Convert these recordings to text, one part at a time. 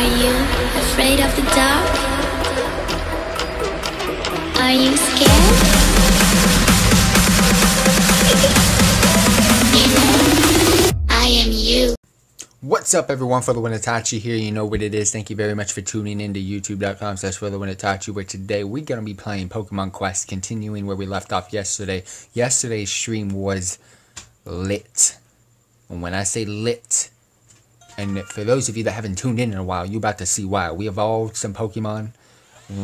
Are you afraid of the dark? Are you scared? I am you. What's up everyone, FTWItachi here, you know what it is. Thank you very much for tuning in to youtube.com/FTWItachi, where today we're going to be playing Pokemon Quest, continuing where we left off yesterday. Yesterday's stream was lit. And when I say lit, and for those of you that haven't tuned in a while, you're about to see why. We evolved some Pokemon.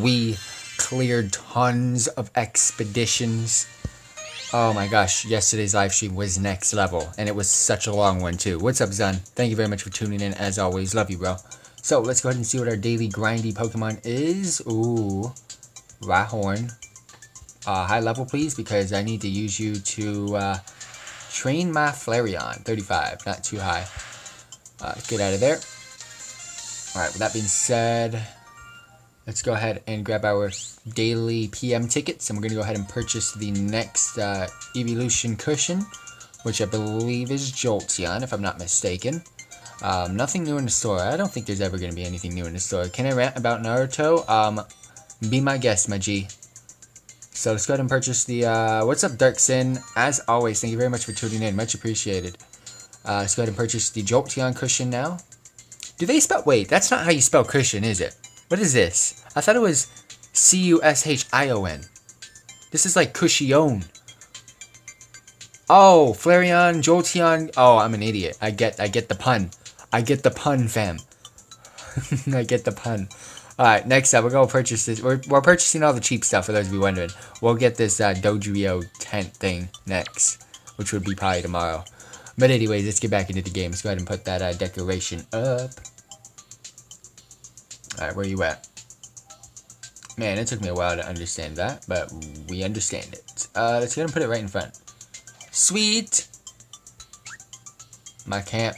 We cleared tons of expeditions. Oh my gosh, yesterday's live stream was next level. And it was such a long one too. What's up, Zun? Thank you very much for tuning in as always. Love you, bro. So, let's go ahead and see what our daily grindy Pokemon is. Ooh, Rhyhorn. High level, please, because I need to use you to train my Flareon. 35, not too high. Get out of there. Alright, with that being said, let's go ahead and grab our daily PM tickets, and we're going to go ahead and purchase the next evolution cushion, which I believe is Jolteon, if I'm not mistaken. Nothing new in the store. I don't think there's ever going to be anything new in the store. Can I rant about Naruto? Be my guest, my G. So let's go ahead and purchase the, what's up, Darksin? As always, thank you very much for tuning in. Much appreciated. Let's go ahead and purchase the Jolteon cushion now. Do they spell... Wait, that's not how you spell cushion, is it? What is this? I thought it was C-U-S-H-I-O-N. This is like cushion. Oh, Flareon, Jolteon... Oh, I'm an idiot. I get the pun. I get the pun, fam. I get the pun. Alright, next up, we're going to purchase this. We're purchasing all the cheap stuff, for those of you wondering. We'll get this Dodrio tent thing next, which would be probably tomorrow. But anyways, let's get back into the game. Let's go ahead and put that decoration up. Alright, where you at? Man, it took me a while to understand that, but we understand it. Let's go ahead and put it right in front. Sweet! My camp.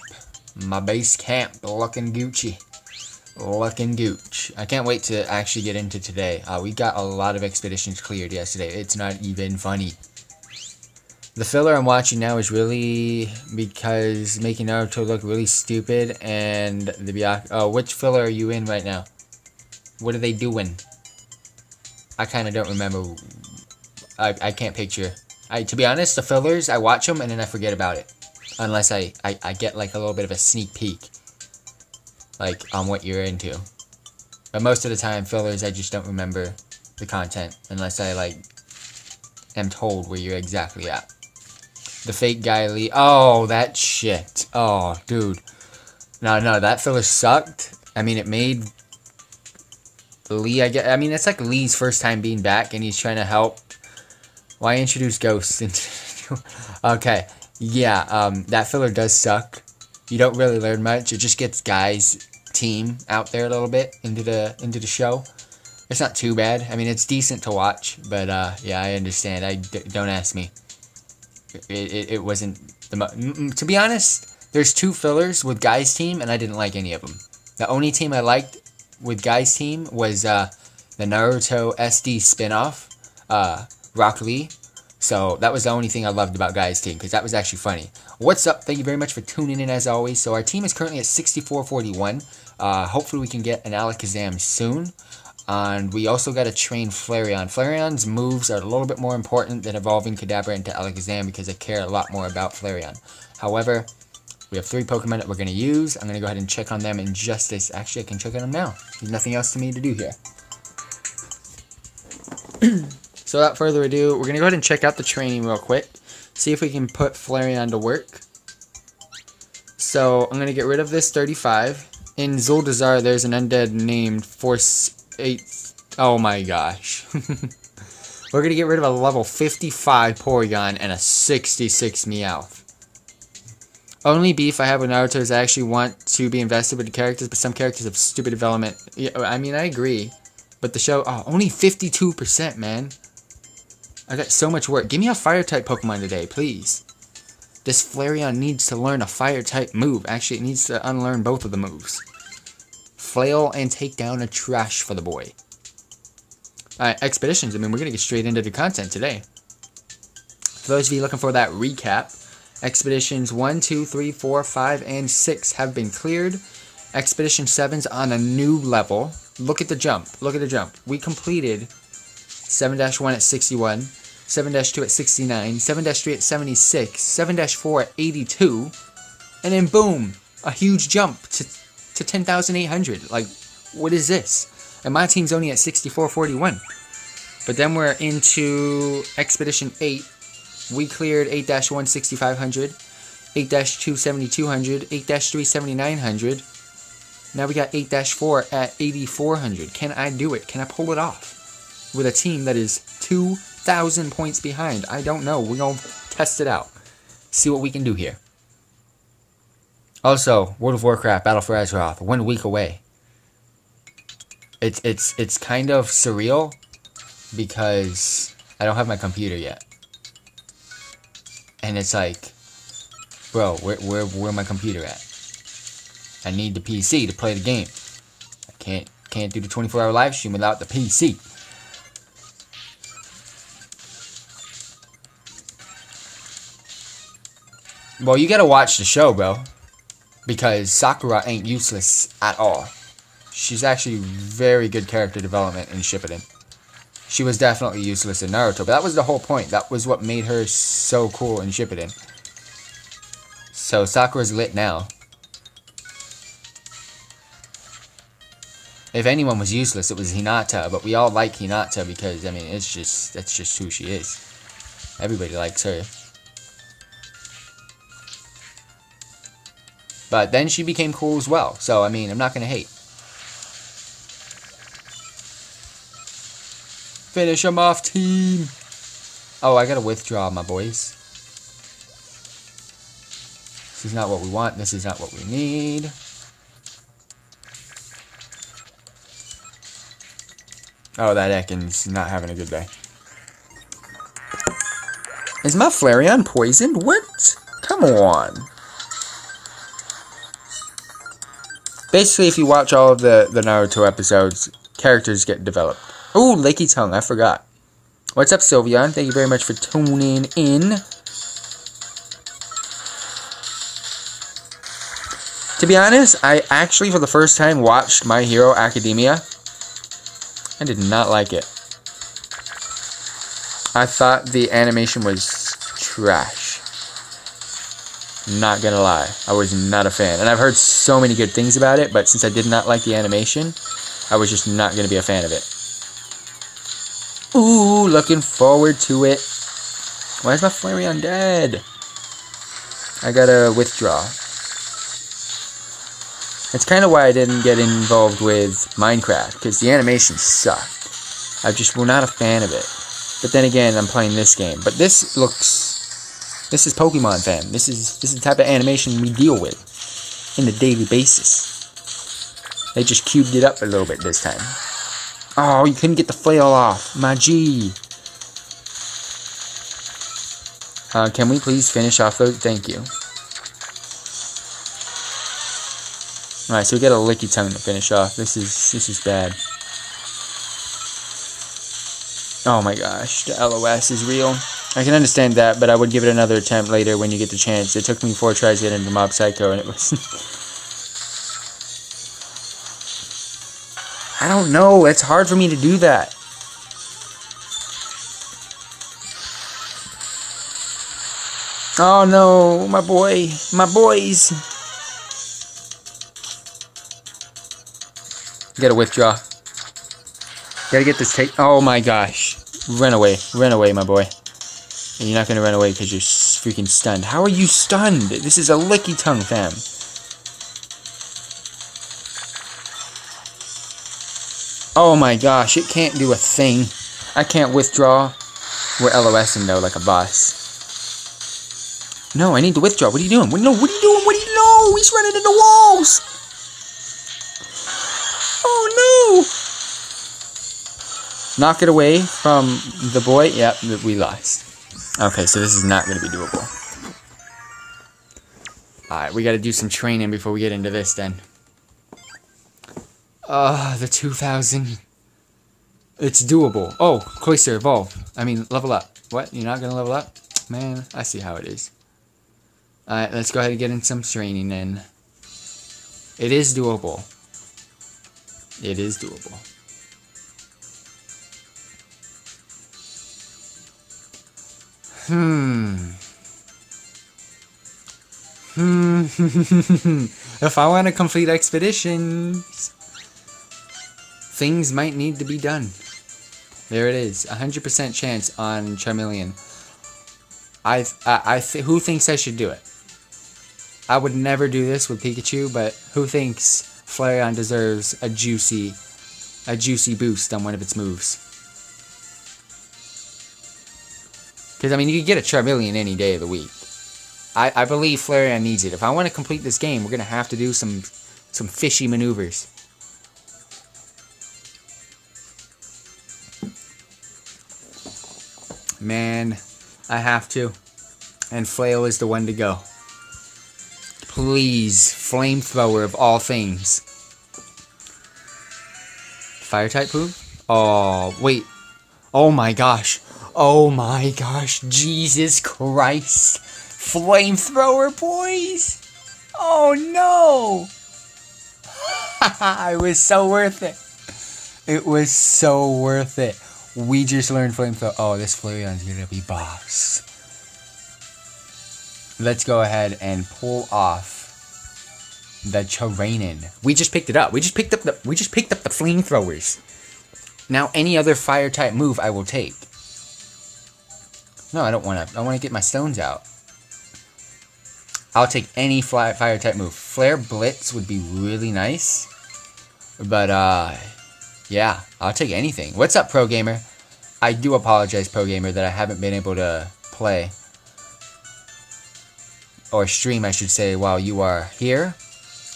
My base camp. Looking Gucci. Looking Gooch. I can't wait to actually get into today. We got a lot of expeditions cleared yesterday. It's not even funny. The filler I'm watching now is really because making Naruto look really stupid and the Byakuya. Oh, which filler are you in right now? What are they doing? I kind of don't remember. I can't picture. To be honest, the fillers, I watch them and then I forget about it. Unless I get like a little bit of a sneak peek. Like, on what you're into. But most of the time, fillers, I just don't remember the content. Unless I, like, am told where you're exactly at. The fake guy Lee. Oh, that shit. Oh, dude. No, that filler sucked. I mean, it made Lee, I guess. I mean, it's like Lee's first time being back, and he's trying to help. Why introduce ghosts into... Okay. Yeah, that filler does suck. You don't really learn much. It just gets guys' team out there a little bit into the show. It's not too bad. I mean, it's decent to watch, but yeah, I understand. Don't ask me. It wasn't the to be honest, there's two fillers with guys team, and I didn't like any of them. The only team I liked with guys team was the Naruto SD spinoff, Rock Lee. So that was the only thing I loved about guys team, because that was actually funny. What's up? Thank you very much for tuning in as always. So our team is currently at 6441. Hopefully we can get an Alakazam soon. And we also got to train Flareon. Flareon's moves are a little bit more important than evolving Kadabra into Alakazam, because I care a lot more about Flareon. However, we have three Pokemon that we're going to use. I'm going to go ahead and check on them in just this. Actually, I can check on them now. There's nothing else to me to do here. So without further ado, we're going to go ahead and check out the training real quick. See if we can put Flareon to work. So I'm going to get rid of this 35. In Zuldazar, there's an undead named Force... 8. Oh my gosh. We're going to get rid of a level 55 Porygon and a 66 Meowth. Only beef I have with Naruto is I actually want to be invested with the characters, but some characters have stupid development. Yeah, I mean, I agree. But the show, oh, only 52%, man. I got so much work. Give me a Fire-type Pokemon today, please. This Flareon needs to learn a Fire-type move. Actually, it needs to unlearn both of the moves. Flail and take down a trash for the boy. Alright, expeditions. I mean, we're going to get straight into the content today. For those of you looking for that recap, expeditions 1, 2, 3, 4, 5, and 6 have been cleared. Expedition 7's on a new level. Look at the jump. Look at the jump. We completed 7-1 at 61, 7-2 at 69, 7-3 at 76, 7-4 at 82, and then boom, a huge jump to 10,800. Like, what is this? And my team's only at 6441. But then we're into Expedition 8. We cleared 8-1, 6,500, 8-2, 7,200, 8-3, 7,900. Now we got 8-4 at 8,400. Can I do it? Can I pull it off with a team that is 2,000 points behind? I don't know. We're going to test it out. See what we can do here. Also, World of Warcraft: Battle for Azeroth, 1 week away. It's kind of surreal because I don't have my computer yet. And it's like, bro, where my computer at? I need the PC to play the game. I can't do the 24-hour live stream without the PC. Well, you gotta watch the show, bro, because Sakura ain't useless at all. She's actually very good character development in Shippuden. She was definitely useless in Naruto, but that was the whole point. That was what made her so cool in Shippuden. So Sakura's lit now. If anyone was useless, it was Hinata, but we all like Hinata because, I mean, it's just, that's just who she is. Everybody likes her. But then she became cool as well, so, I mean, I'm not gonna hate. Finish him off, team! Oh, I gotta withdraw, my boys. This is not what we want. This is not what we need. Oh, that Ekans not having a good day. Is my Flareon poisoned? What? Come on. Basically, if you watch all of the Naruto episodes, characters get developed. Ooh, Lakey Tongue, I forgot. What's up, Sylveon? Thank you very much for tuning in. To be honest, I actually, for the first time, watched My Hero Academia. I did not like it. I thought the animation was trash. Not gonna lie, I was not a fan. And I've heard so many good things about it, but since I did not like the animation, I was just not gonna be a fan of it. Ooh, looking forward to it. Why is my Flareon dead? I gotta withdraw. That's kind of why I didn't get involved with Minecraft, because the animation sucked. I just was not a fan of it. But then again, I'm playing this game. But this looks... This is Pokemon, fam. This is the type of animation we deal with in a daily basis. They just cubed it up a little bit this time. Oh, you couldn't get the flail off. My G. Can we please finish off those? Thank you. Alright, so we got a Licky Tongue to finish off. This is bad. Oh my gosh, the LOS is real. I can understand that, but I would give it another attempt later when you get the chance. It took me 4 tries to get into Mob Psycho, and it was... I don't know, it's hard for me to do that. Oh no, my boy, my boys. Gotta withdraw. Gotta get this take. Oh my gosh. Run away, my boy. And you're not gonna run away because you're freaking stunned. How are you stunned? This is a Licky Tongue, fam. Oh my gosh, it can't do a thing. I can't withdraw. We're LOSing though, like a boss. No, I need to withdraw. What are you doing? No, what are you doing? What do you know? He's running into walls. Knock it away from the boy. Yep, we lost. Okay, so this is not going to be doable. Alright, we got to do some training before we get into this then. The 2000. It's doable. Oh, Cloyster, evolve. I mean, level up. What? You're not going to level up? Man, I see how it is. Alright, let's go ahead and get in some training then. It is doable. It is doable. If I want to complete expeditions, things might need to be done. There it is. 100% chance on Charmeleon. Who thinks I should do it? I would never do this with Pikachu, but who thinks Flareon deserves a juicy boost on one of its moves? Because, I mean, you could get a Charmeleon any day of the week. I believe Flareon needs it. If I want to complete this game, we're going to have to do some fishy maneuvers. Man, I have to. And Flail is the one to go. Please, flamethrower of all things. Fire-type move? Oh, wait. Oh my gosh. Oh my gosh, Jesus Christ. Flamethrower, boys! Oh no! It was so worth it. It was so worth it. We just learned flamethrower. Oh, this Flareon's gonna be boss. Let's go ahead and pull off the Terrainin. We just picked it up. We just picked up the flamethrowers. Now any other fire type move I will take. No, I don't want to. I want to get my stones out. I'll take any fire type move. Flare Blitz would be really nice. But, yeah, I'll take anything. What's up, Pro Gamer? I do apologize, Pro Gamer, that I haven't been able to play. Or stream, I should say, while you are here.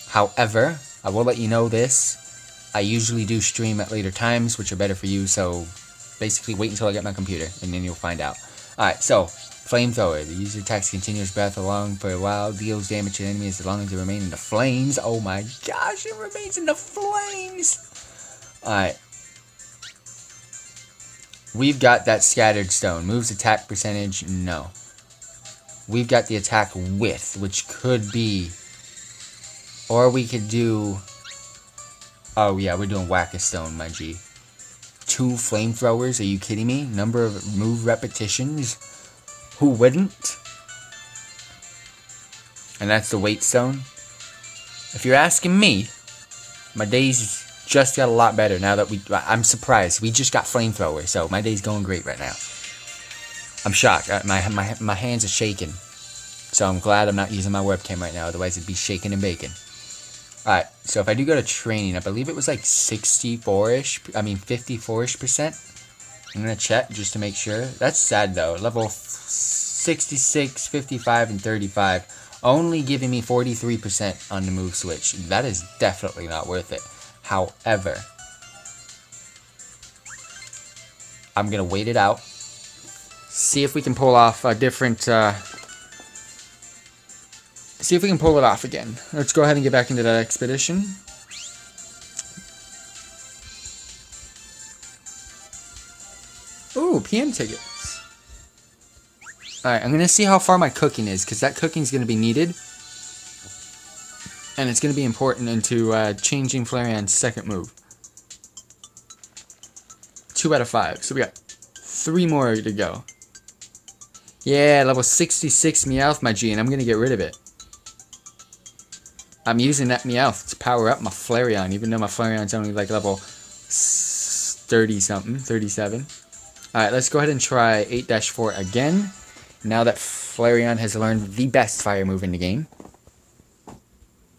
However, I will let you know this. I usually do stream at later times, which are better for you, so basically wait until I get my computer, and then you'll find out. Alright, so, flamethrower. The user attacks continuous breath along for a while, deals damage to enemies as long as they remain in the flames. Oh my gosh, it remains in the flames! Alright. We've got that scattered stone. Moves attack percentage, no. We've got the attack width, which could be... Or we could do... Oh yeah, we're doing whack a stone, my G. 2 flamethrowers, are you kidding me? Number of move repetitions? Who wouldn't? And that's the weight stone. If you're asking me, my day's just got a lot better now that I'm surprised. We just got flamethrower, so my day's going great right now. I'm shocked. My hands are shaking. So I'm glad I'm not using my webcam right now, otherwise it'd be shaking and baking. Alright, so if I do go to training, I believe it was like 54-ish percent. I'm going to check just to make sure. That's sad though. Level 66, 55, and 35. Only giving me 43% on the move switch. That is definitely not worth it. However, I'm going to wait it out. See if we can pull off a different... See if we can pull it off again. Let's go ahead and get back into that expedition. Ooh, PM tickets. Alright, I'm going to see how far my cooking is, because that cooking is going to be needed. And it's going to be important into changing Flareon's second move. 2 out of 5. So we got 3 more to go. Yeah, level 66 Meowth, my G, and I'm going to get rid of it. I'm using that Meowth to power up my Flareon, even though my Flareon's only like level 30-something, 37. Alright, let's go ahead and try 8-4 again, now that Flareon has learned the best fire move in the game.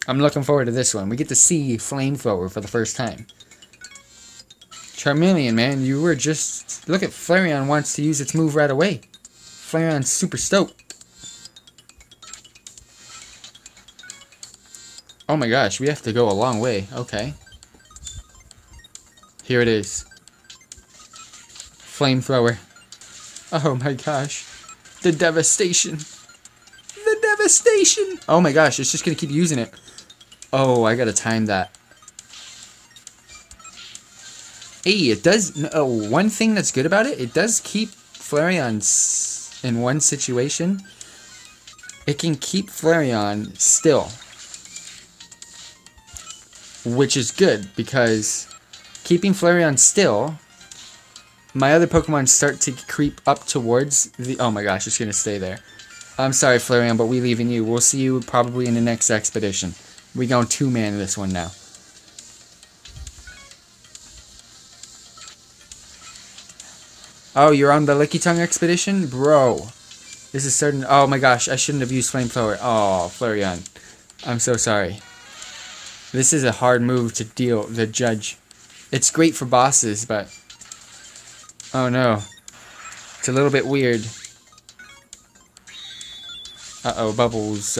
I'm looking forward to this one. We get to see Flamethrower for the first time. Charmeleon, man, you were just... Look at Flareon wants to use its move right away. Flareon's super stoked. Oh my gosh, we have to go a long way. Okay. Here it is. Flamethrower. Oh my gosh. The devastation. The devastation! Oh my gosh, it's just gonna keep using it. Oh, I gotta time that. Hey, it does... one thing that's good about it, it does keep Flareon in one situation. It can keep Flareon still. which is good because keeping Flareon still, my other Pokemon start to creep up towards the... Oh my gosh, it's going to stay there. I'm sorry, Flareon, but we leaving you. We'll see you probably in the next expedition. We going two-man this one now. Oh, you're on the Lickitung expedition? Bro. This is certain... Oh my gosh, I shouldn't have used Flamethrower. Oh, Flareon. I'm so sorry. This is a hard move to deal, the judge. It's great for bosses, but... Oh no. It's a little bit weird. Uh-oh, Bubble's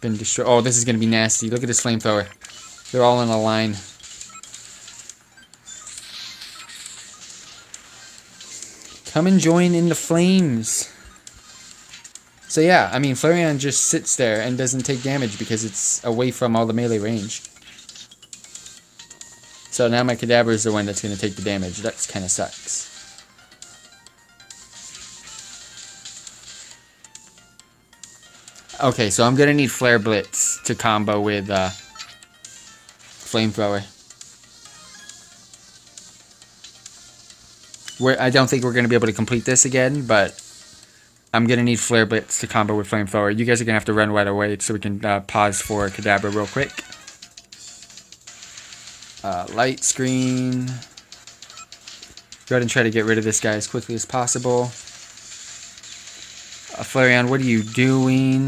been destroyed. Oh, this is going to be nasty. Look at this Flamethrower. They're all in a line. Come and join in the flames. So yeah, I mean, Flareon just sits there and doesn't take damage because it's away from all the melee range. So now my Kadabra is the one that's going to take the damage. That kind of sucks. Okay, so I'm going to need Flare Blitz to combo with Flamethrower. I don't think we're going to be able to complete this again, but I'm going to need Flare Blitz to combo with Flamethrower. You guys are going to have to run right away so we can pause for Kadabra real quick. Light screen. Go ahead and try to get rid of this guy as quickly as possible. Flareon, what are you doing?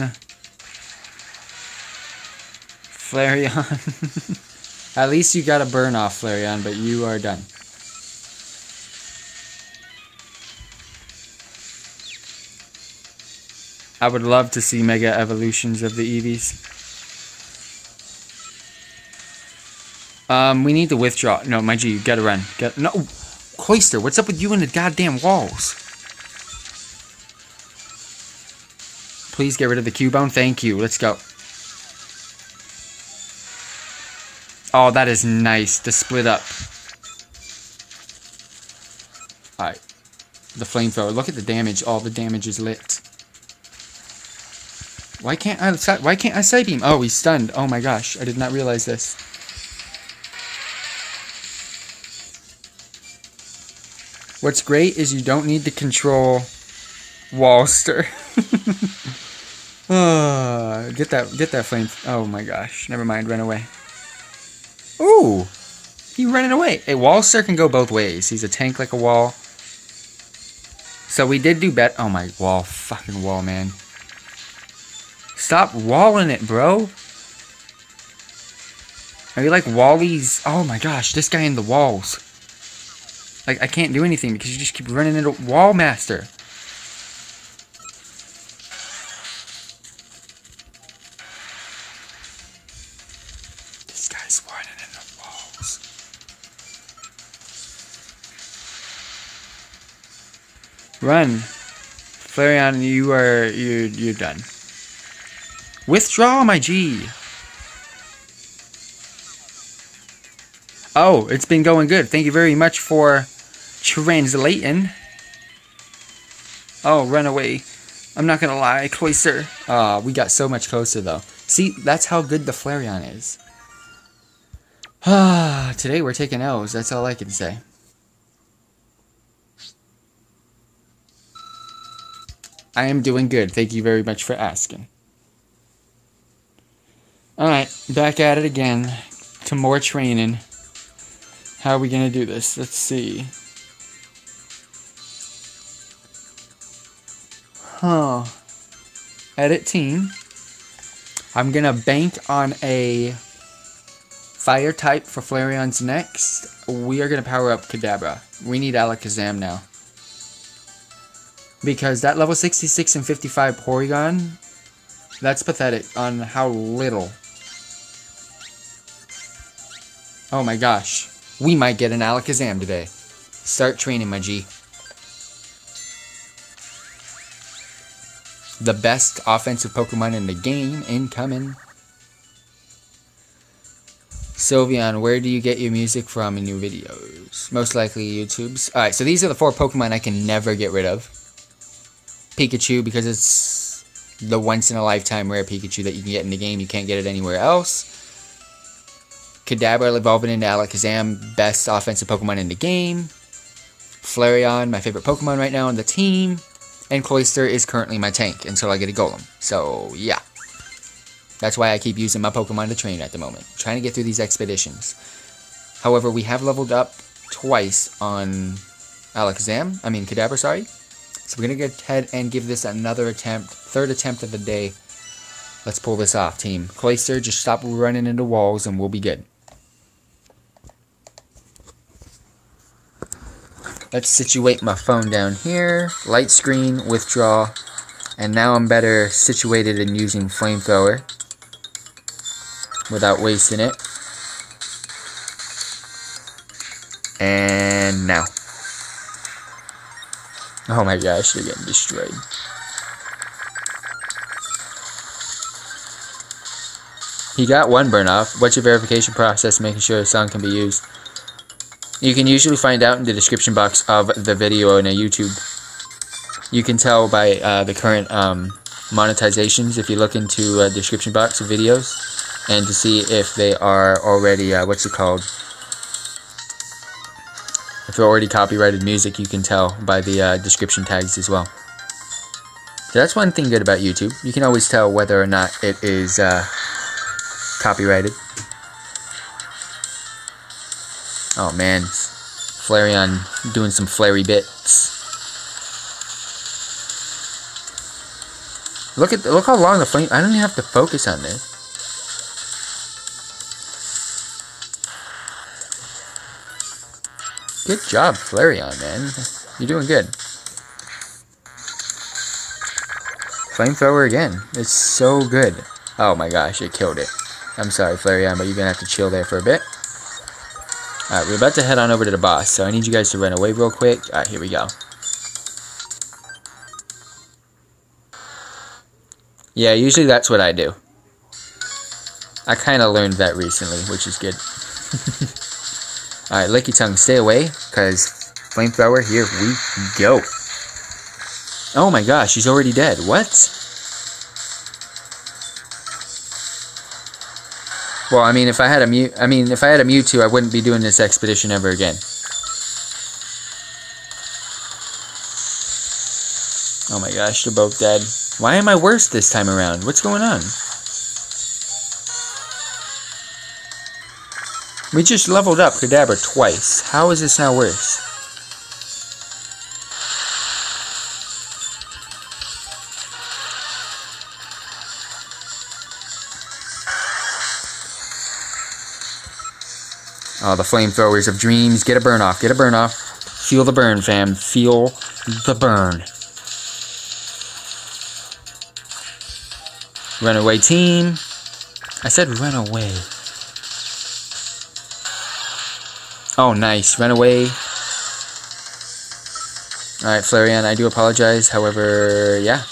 Flareon. At least you got a burn off, Flareon, but you are done. I would love to see Mega Evolutions of the Eevees. We need to withdraw. No, my G, you gotta run. No, Cloyster, what's up with you and the goddamn walls? Please get rid of the Cubone. Thank you. Let's go. Oh, that is nice. The split up. Alright. The Flamethrower. Look at the damage. All the damage is lit. Why can't I side beam? Oh, he's stunned. Oh my gosh, I did not realize this. What's great is you don't need to control Walster. Oh, get that flame. Oh my gosh, never mind, run away. Ooh, he ran away. Hey, Walster can go both ways. He's a tank like a wall. So we did do bet. Oh my wall, fucking wall, man. Stop walling it, bro. Are you like Wally's? Oh my gosh, this guy in the walls. Like, I can't do anything because you just keep running into Wall Master. This guy's running into walls. Run. Flareon, you're done. Withdraw, my G! Oh, it's been going good. Thank you very much for translating. Oh, run away. I'm not gonna lie, Cloyster. Aw, we got so much closer, though. See, that's how good the Flareon is. Ah, today we're taking L's, that's all I can say. I am doing good. Thank you very much for asking. Alright, back at it again, to more training. How are we going to do this? Let's see. Huh. Edit team. I'm going to bank on a fire type for Flareon's next. We are going to power up Kadabra. We need Alakazam now. Because that level 66 and 55 Porygon, that's pathetic on how little. Oh my gosh. We might get an Alakazam today. Start training, my G. The best offensive Pokemon in the game incoming. Sylveon, where do you get your music from in your videos? Most likely YouTube's. Alright, so these are the four Pokemon I can never get rid of. Pikachu, because it's the once-in-a-lifetime rare Pikachu that you can get in the game. You can't get it anywhere else. Kadabra evolving into Alakazam, best offensive Pokemon in the game. Flareon, my favorite Pokemon right now on the team. And Cloyster is currently my tank until I get a Golem. So, yeah. That's why I keep using my Pokemon to train at the moment. Trying to get through these expeditions. However, we have leveled up twice on Alakazam. I mean, Kadabra, sorry. So we're going to go ahead and give this another attempt. Third attempt of the day. Let's pull this off, team. Cloyster, just stop running into walls and we'll be good. Let's situate my phone down here. Light screen, withdraw. And now I'm better situated in using flamethrower without wasting it. And now. Oh my gosh, they're getting destroyed. He got one burn off. What's your verification process making sure a song can be used? You can usually find out in the description box of the video on YouTube. You can tell by the current monetizations if you look into a description box of videos and to see if they are already, if they're already copyrighted music, you can tell by the description tags as well. So that's one thing good about YouTube. You can always tell whether or not it is copyrighted. Oh man, Flareon doing some flary bits. Look at look how long the flame. I don't even have to focus on this. Good job, Flareon, man. You're doing good. Flamethrower again. It's so good. Oh my gosh, it killed it. I'm sorry, Flareon, but you're gonna have to chill there for a bit. Alright, we're about to head on over to the boss, so I need you guys to run away real quick. Alright, here we go. Yeah, usually that's what I do. I kind of learned that recently, which is good. Alright, Licky Tongue, stay away, because flamethrower, here we go. Oh my gosh, he's already dead. What? Well, I mean, if I had a Mewtwo, I wouldn't be doing this expedition ever again. Oh my gosh, they're both dead. Why am I worse this time around? What's going on? We just leveled up Kadabra twice. How is this now worse? Oh, the flamethrowers of dreams. Get a burn off. Get a burn off. Feel the burn, fam. Feel the burn. Runaway team. I said runaway. Oh, nice. Runaway. Alright, Flareon, I do apologize. However, yeah.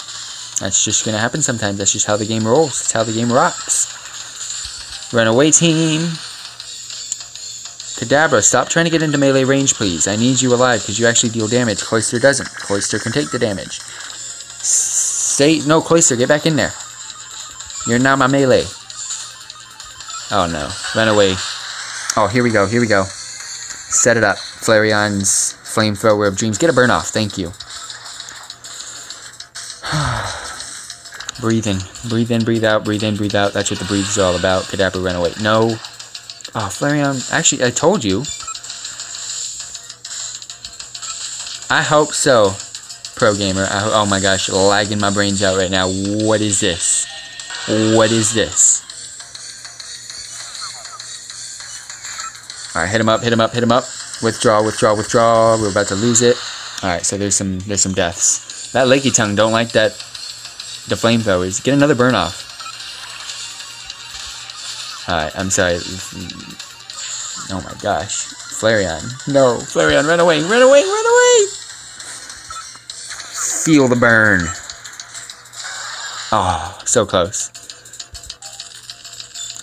That's just going to happen sometimes. That's just how the game rolls. That's how the game rocks. Runaway team. Kadabra, stop trying to get into melee range, please. I need you alive because you actually deal damage. Cloyster doesn't. Cloyster can take the damage. No, Cloyster, get back in there. You're not my melee. Oh no, run away. Oh, here we go, here we go. Set it up. Flareon's flamethrower of dreams. Get a burn off, thank you. Breathe in. Breathe in, breathe out, breathe in, breathe out. That's what the breathe is all about. Kadabra, run away. No. Oh, Flareon, actually, I told you. I hope so, pro gamer. Oh my gosh, lagging my brains out right now. What is this? What is this? Alright, hit him up, hit him up, hit him up. Withdraw, withdraw, withdraw. We're about to lose it. Alright, so there's some deaths. That Licky Tongue don't like that. The flamethrowers. Get another burn off. Alright, I'm sorry. Oh my gosh. Flareon. No, Flareon, run away, run away, run away! Feel the burn. Oh, so close.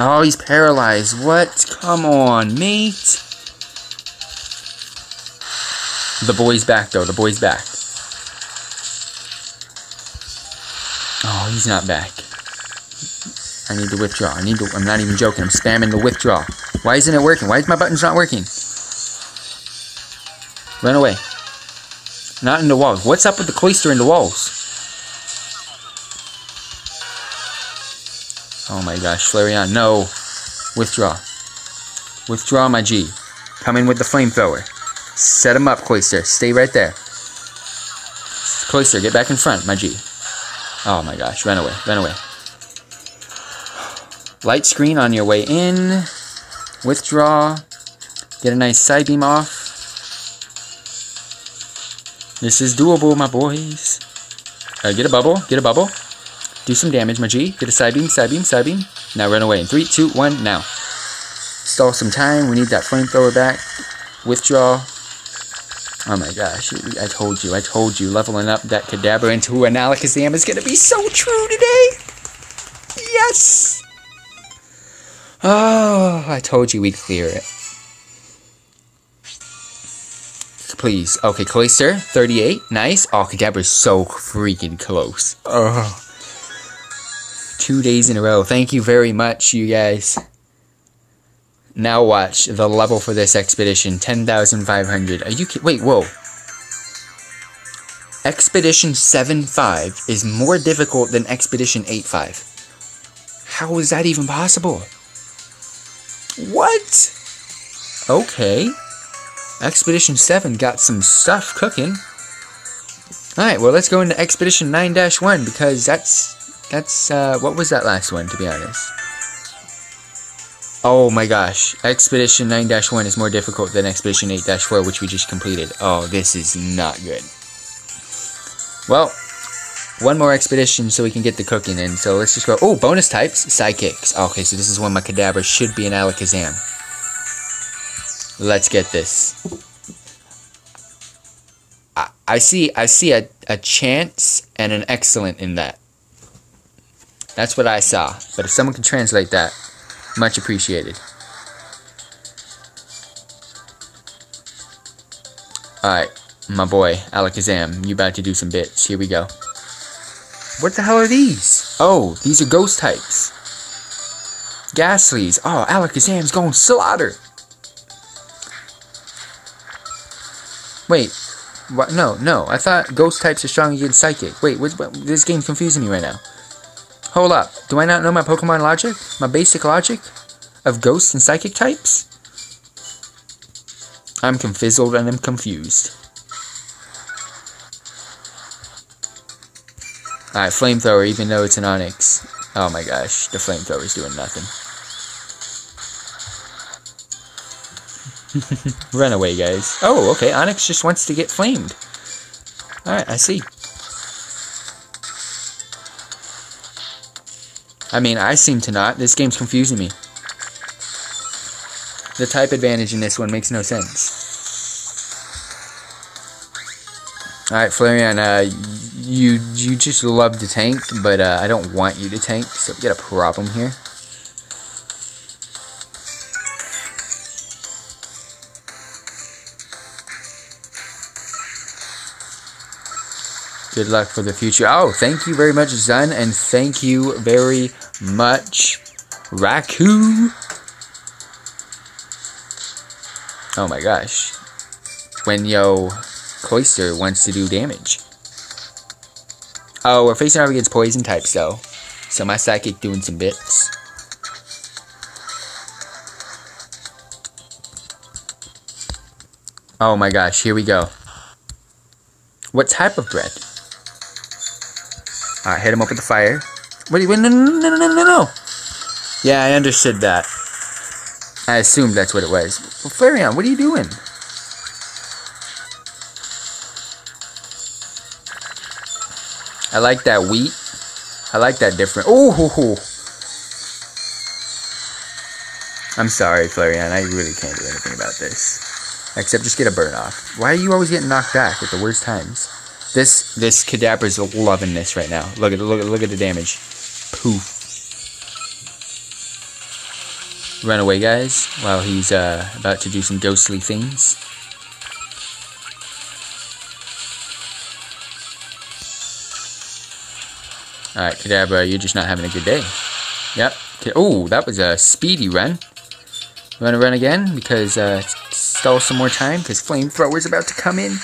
Oh, he's paralyzed. What? Come on, mate. The boy's back, though. The boy's back. Oh, he's not back. I need to withdraw. I'm not even joking. I'm spamming the withdraw. Why isn't it working? Why is my buttons not working? Run away. Not in the walls. What's up with the cloister in the walls? Oh my gosh, Flareon, no. Withdraw. Withdraw, my G. Come in with the flamethrower. Set him up, cloister. Stay right there. Cloister, get back in front, my G. Oh my gosh, run away, run away. Light screen on your way in. Withdraw. Get a nice side beam off. This is doable, my boys. Get a bubble, get a bubble. Do some damage, my G. Get a side beam, side beam, side beam. Now run away in 3, 2, 1, now. Stall some time, we need that flamethrower back. Withdraw. Oh my gosh, I told you, leveling up that Kadabra into an Alakazam is gonna be so true today! Yes! Oh, I told you we'd clear it. Please. Okay, cloister. 38. Nice. Oh, Kadabra's so freaking close. Oh. 2 days in a row. Thank you very much, you guys. Now watch the level for this expedition. 10,500. Are you kidding? Wait, whoa. Expedition 7-5 is more difficult than Expedition 8-5. How is that even possible? What? Okay. Expedition 7 got some stuff cooking. Alright, well, let's go into Expedition 9-1 because that's what was that last one, to be honest? Oh my gosh, Expedition 9-1 is more difficult than Expedition 8-4, which we just completed. Oh, this is not good. Well, one more expedition so we can get the cooking in. So let's just go. Oh, bonus types, psychics. Okay, so this is when my Kadabra should be an Alakazam. Let's get this. I see a chance and an excellent in that. That's what I saw. But if someone can translate that, much appreciated. Alright, my boy, Alakazam, you about to do some bits. Here we go. What the hell are these? Oh, these are ghost types. Ghastlies. Oh, Alakazam's going slaughter. Wait, what? No, I thought ghost types are strong against psychic. Wait, what, this game's confusing me right now. Hold up, do I not know my Pokemon logic? My basic logic of ghost and psychic types? I'm confizzled and I'm confused. Alright, flamethrower, even though it's an Onyx. Oh my gosh, the flamethrower's doing nothing. Run away, guys. Oh, okay. Onyx just wants to get flamed. Alright, I see. I mean, I seem to not. This game's confusing me. The type advantage in this one makes no sense. Alright, Flareon, you just love to tank, but I don't want you to tank, so we got a problem here. Good luck for the future. Oh, thank you very much, Zun, and thank you very much, Raku. Oh my gosh. When yo cloister wants to do damage. Oh, we're facing off against poison types, though. So my psychic doing some bits. Oh my gosh, here we go. What type of bread? Alright, hit him up with the fire. Wait, no. Yeah, I understood that. I assumed that's what it was. Well, Flareon, what are you doing? I like that wheat. I like that different. Oh, ho, ho. I'm sorry, Flareon. I really can't do anything about this. Except just get a burn off. Why are you always getting knocked back at the worst times? This Kadabra's loving this right now. Look at the damage. Poof. Run away, guys, while he's about to do some ghostly things. Alright, Kadabra, you're just not having a good day. Yep. Oh, that was a speedy run. I'm gonna run again because stall some more time because flamethrower's about to come in.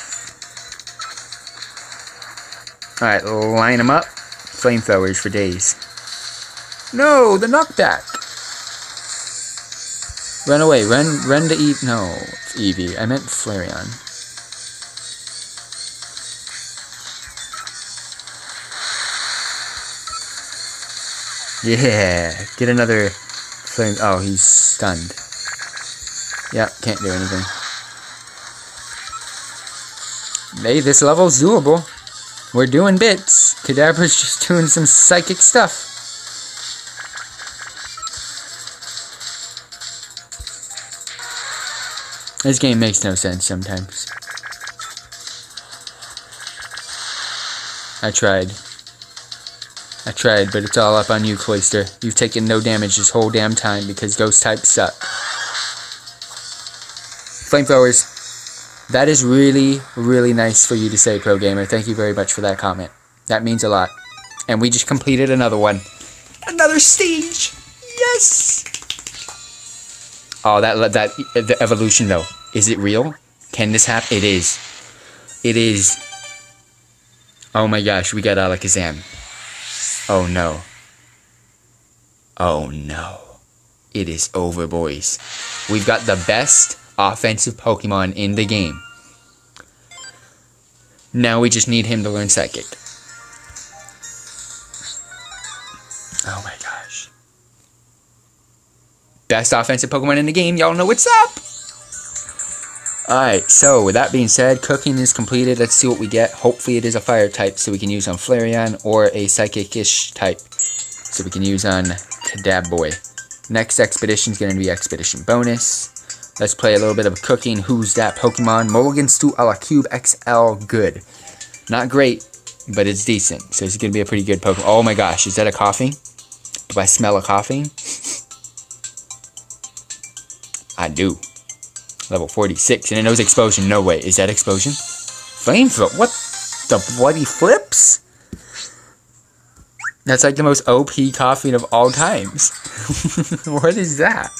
Alright, line them up. Flamethrowers for days. No, the knockback! Run away, run to Eevee. No, it's Eevee. I meant Flareon. Yeah, get another flame. Oh, he's stunned. Yep, can't do anything. Hey, this level's doable. We're doing bits. Kadabra's just doing some psychic stuff. This game makes no sense sometimes. I tried, but it's all up on you, Cloyster. You've taken no damage this whole damn time because ghost types suck. Flamethrowers. That is really, really nice for you to say, Pro Gamer. Thank you very much for that comment. That means a lot. And we just completed another one. Another stage! Yes! Oh, the evolution, though. Is it real? Can this happen? It is. It is. Oh my gosh, we got Alakazam. Oh no. Oh no. It is over, boys. We've got the best offensive Pokemon in the game. Now we just need him to learn Psychic. Oh my gosh. Best offensive Pokemon in the game. Y'all know what's up. Alright, so with that being said, cooking is completed. Let's see what we get. Hopefully it is a fire type so we can use on Flareon, or a psychic-ish type so we can use on Kadaboy. Next expedition is going to be Expedition Bonus. Let's play a little bit of cooking. Who's that Pokemon? Mulligan's 2 a la Cube XL. Good. Not great, but it's decent. So it's going to be a pretty good Pokemon. Oh my gosh, is that a coughing? Do I smell a coughing? I do. Level 46, and it knows Explosion. No way. Is that Explosion? Flamethrower. What the bloody flips? That's like the most OP coughing of all times. What is that?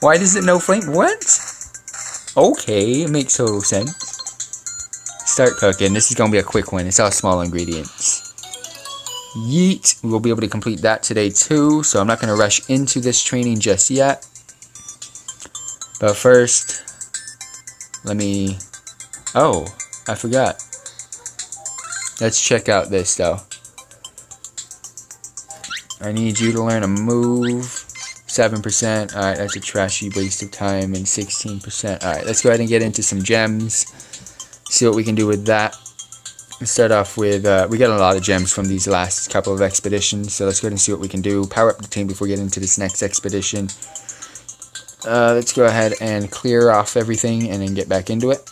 Why does it know flame? What? Okay, it makes total sense. Start cooking. This is going to be a quick one. It's all small ingredients. Yeet. We'll be able to complete that today too, so I'm not going to rush into this training just yet. But first, let me... Oh, I forgot. Let's check out this though. I need you to learn a move. 7%, alright, that's a trashy waste of time, and 16%. Alright, let's go ahead and get into some gems, see what we can do with that. Let's start off with, we got a lot of gems from these last couple of expeditions, so let's go ahead and see what we can do. Power up the team before we get into this next expedition. Let's go ahead and clear off everything and then get back into it.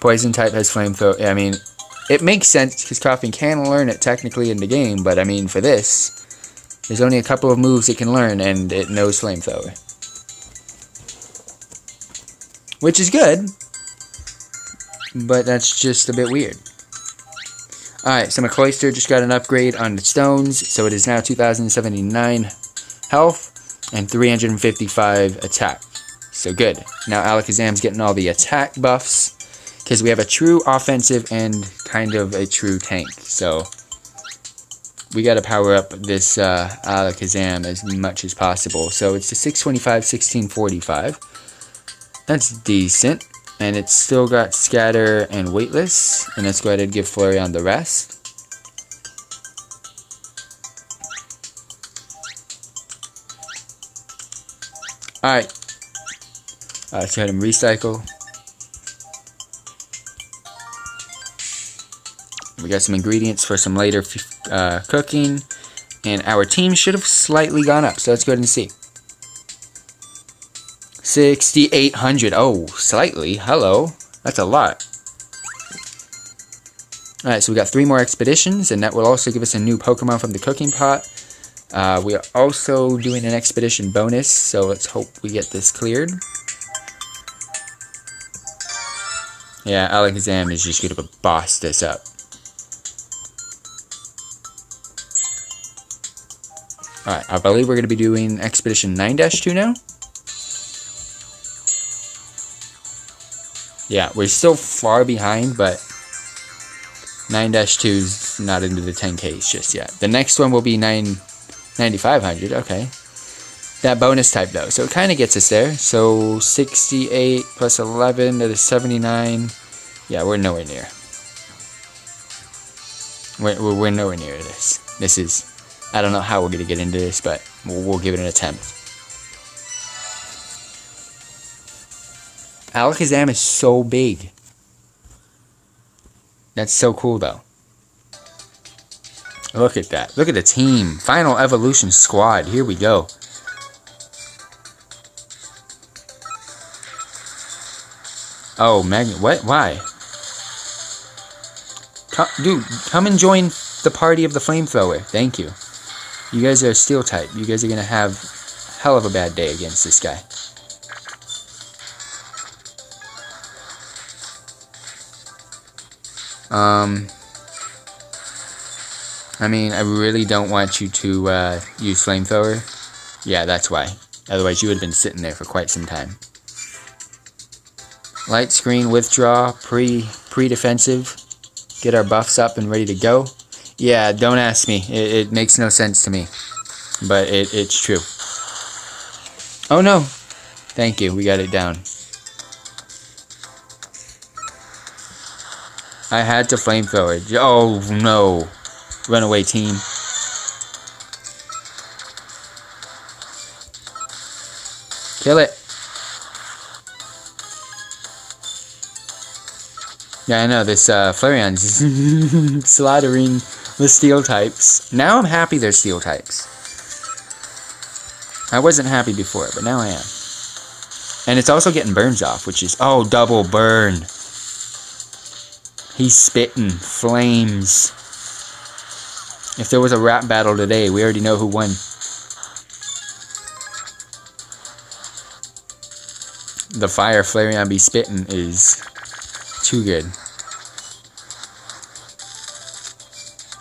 Poison type has flamethrower. I mean, it makes sense because coughing can learn it technically in the game, but I mean, for this... There's only a couple of moves it can learn, and it knows Flamethrower. Which is good, but that's just a bit weird. Alright, so my Cloyster just got an upgrade on the stones, so it is now 2079 health and 355 attack. So good. Now Alakazam's getting all the attack buffs, because we have a true offensive and kind of a true tank, so... We gotta power up this Alakazam as much as possible. So it's a 625, 1645. That's decent. And it's still got Scatter and Weightless. And let's go ahead and give Flareon the rest. Alright. Let's go ahead and recycle. We got some ingredients for some later cooking, and our team should have slightly gone up, so let's go ahead and see. 6,800. Oh, slightly. Hello. That's a lot. Alright, so we got 3 more expeditions, and that will also give us a new Pokemon from the cooking pot. We are also doing an expedition bonus, so let's hope we get this cleared. Yeah, Alakazam is just going to boss this up. Alright, I believe we're going to be doing Expedition 9-2 now. Yeah, we're still far behind, but 9-2's not into the 10Ks just yet. The next one will be 9,500, okay. That bonus type, though, so it kind of gets us there. So 68 plus 11, that is 79. Yeah, we're nowhere near. We're nowhere near this. This is... I don't know how we're going to get into this, but we'll give it an attempt. Alakazam is so big. That's so cool, though. Look at that. Look at the team. Final Evolution Squad. Here we go. Oh, Magnet. What? Why? Dude, come and join the party of the Flamethrower. Thank you. You guys are steel type. You guys are going to have a hell of a bad day against this guy. I mean, I really don't want you to use Flamethrower. Yeah, that's why. Otherwise, you would have been sitting there for quite some time. Light screen, withdraw, pre-defensive. Get our buffs up and ready to go. Yeah, don't ask me. It makes no sense to me. But it's true. Oh, no. Thank you. We got it down. I had to flamethrower. Oh, no. Runaway team. Kill it. Yeah, I know, this Flareon's slaughtering the steel types. Now I'm happy they're steel types. I wasn't happy before, but now I am. And it's also getting burns off, which is... Oh, double burn. He's spitting flames. If there was a rap battle today, we already know who won. The fire Flareon be spitting is... too good.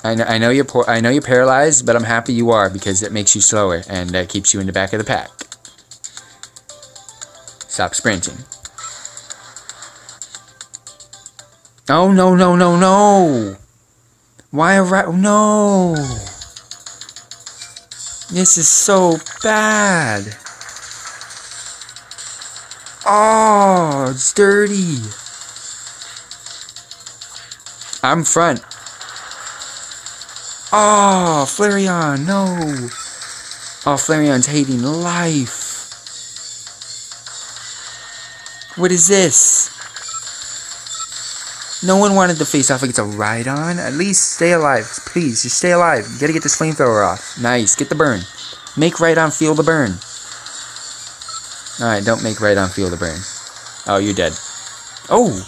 I know you're paralyzed, but I'm happy you are because it makes you slower and that keeps you in the back of the pack. Stop sprinting. Oh no no no no! Why no? This is so bad. Oh, it's dirty. I'm front. Oh, Flareon, no. Oh, Flareon's hating life. What is this? No one wanted to face off against a Rhydon. At least stay alive. Please, just stay alive. You gotta get this flamethrower off. Nice, get the burn. Make Rhydon feel the burn. Alright, don't make Rhydon feel the burn. Oh, you're dead. Oh!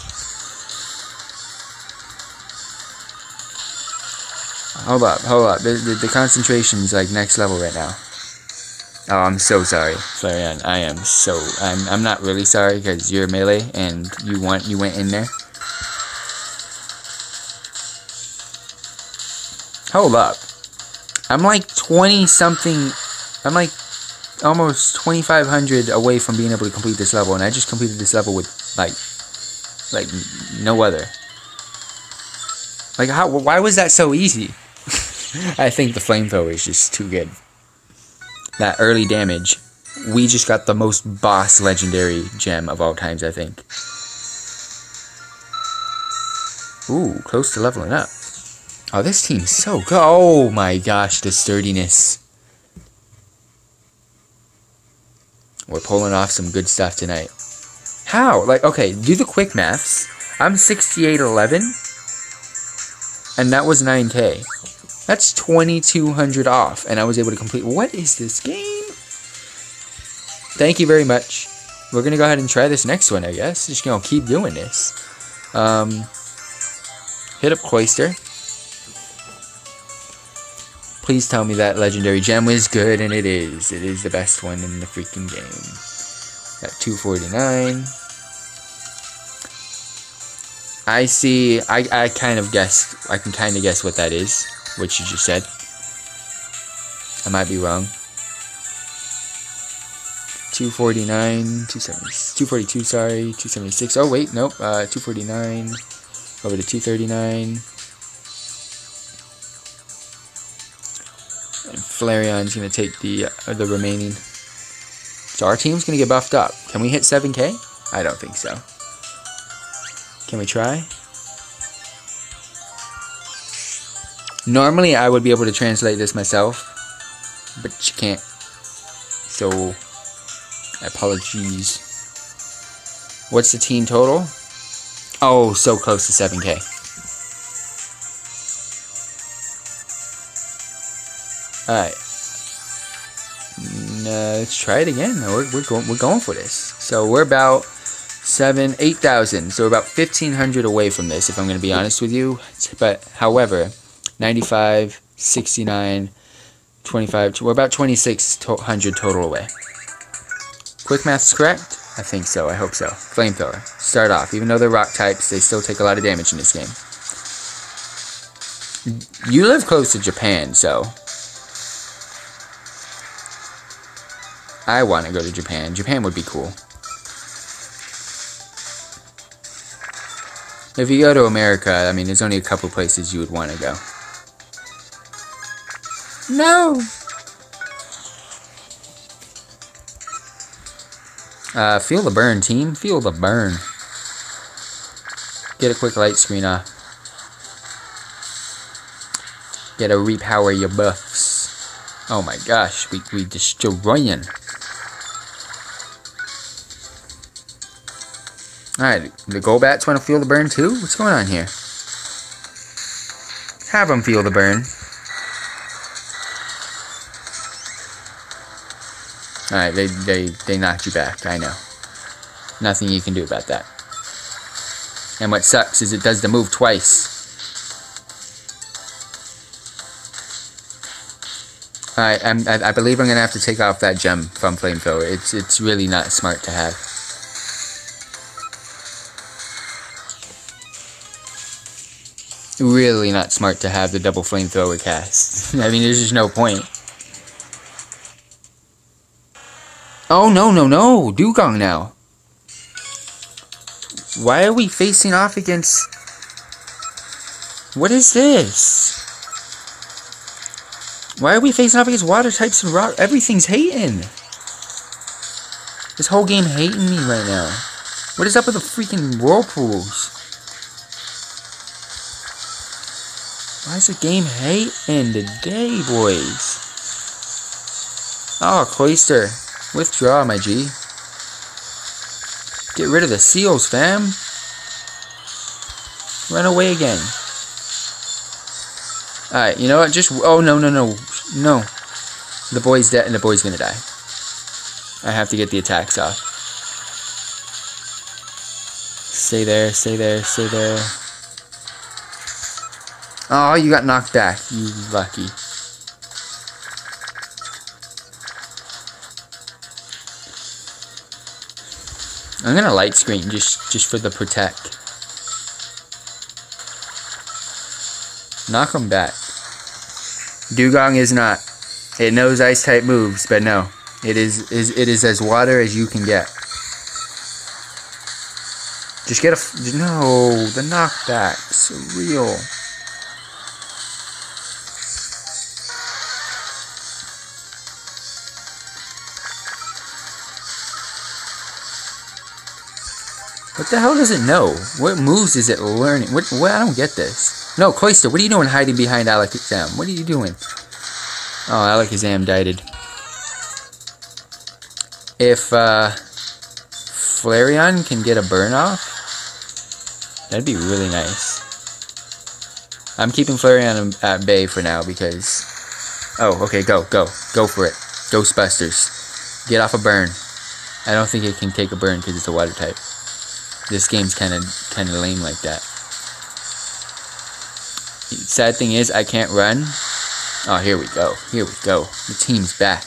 Hold up, hold up. The concentration's like next level right now. Oh, I'm so sorry, Flareon. I am so... I'm not really sorry because you're melee and you went in there. Hold up. I'm like 20 something... I'm like almost 2,500 away from being able to complete this level, and I just completed this level with like no other. Like how? Why was that so easy? I think the flamethrower is just too good. That early damage, we just got the most boss legendary gem of all times, I think. Ooh, close to leveling up. Oh, this team's so good. Oh my gosh, the sturdiness. We're pulling off some good stuff tonight. How? Like, okay, do the quick maths. I'm 6811. And that was 9K. That's 2,200 off. And I was able to complete... What is this game? Thank you very much. We're going to go ahead and try this next one, I guess. Just going to keep doing this. Hit up Cloyster. Please tell me that legendary gem is good. And it is. It is the best one in the freaking game. Got 249. I see, I kind of guessed, I can kind of guess what that is, what you just said. I might be wrong. 249, 242, sorry, 276. Oh, wait, nope. 249 over to 239. And Flareon's going to take the remaining. So our team's going to get buffed up. Can we hit 7K? I don't think so. Can we try? Normally, I would be able to translate this myself, but you can't. So, apologies. What's the team total? Oh, so close to 7K. Alright, let's try it again. We're going for this. So we're about 8,000. So we're about 1,500 away from this, if I'm going to be honest with you. But however, 95, 69, 25. We're about 2,600 total away. Quick math's correct? I think so. I hope so. Flamethrower. Start off. Even though they're rock types, they still take a lot of damage in this game. You live close to Japan, so I want to go to Japan. Japan would be cool. If you go to America, I mean, there's only a couple places you would want to go. No! Feel the burn, team. Feel the burn. Get a quick light screen off. Get a repower your buffs. Oh my gosh, we destroying. Alright, the Golbats want to feel the burn too? What's going on here? Have them feel the burn. Alright, they knocked you back, I know. Nothing you can do about that. And what sucks is it does the move twice. Alright, I believe I'm going to have to take off that gem from Flamethrower. It's really not smart to have. Really not smart to have the double flamethrower cast. I mean, there's just no point. Oh, no, no, no! Dewgong now! Why are we facing off against... What is this? Why are we facing off against water types and rock? Everything's hating! This whole game hating me right now. What is up with the freaking whirlpools? Why is the game hating today, boys? Oh, Cloyster. Withdraw, my G. Get rid of the seals, fam. Run away again. Alright, you know what? Just... Oh, no, no, no. No. The boy's dead, and the boy's gonna die. I have to get the attacks off. Stay there, stay there, stay there. Oh, you got knocked back. You lucky. I'm gonna light screen just for the protect. Knock him back. Dewgong is not. It knows ice type moves, but no, it is as water as you can get. Just get a no. The knockback's real. What the hell does it know? What moves is it learning? What? I don't get this. No, Cloyster, what are you doing hiding behind Alakazam? What are you doing? Oh, Alakazam died. If, Flareon can get a burn off, that'd be really nice. I'm keeping Flareon at bay for now because... Oh, okay, go, go. Go for it. Ghostbusters. Get off a burn. I don't think it can take a burn because it's a water type. This game's kind of lame like that. Sad thing is, I can't run. Oh, here we go. Here we go. The team's back.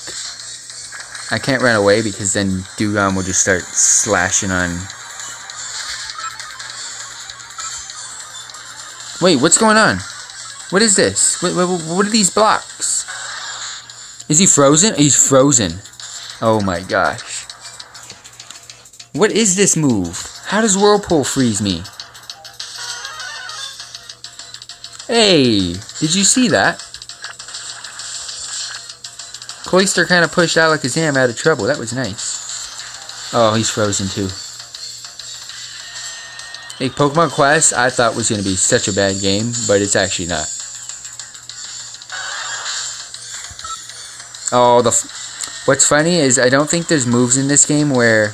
I can't run away because then Dewgong will just start slashing on... Wait, what's going on? What is this? What are these blocks? Is he frozen? He's frozen. Oh my gosh. What is this move? How does Whirlpool freeze me? Hey, did you see that? Cloyster kind of pushed Alakazam out of trouble. That was nice. Oh, he's frozen too. Hey, Pokemon Quest, I thought was going to be such a bad game, but it's actually not. Oh, what's funny is I don't think there's moves in this game where...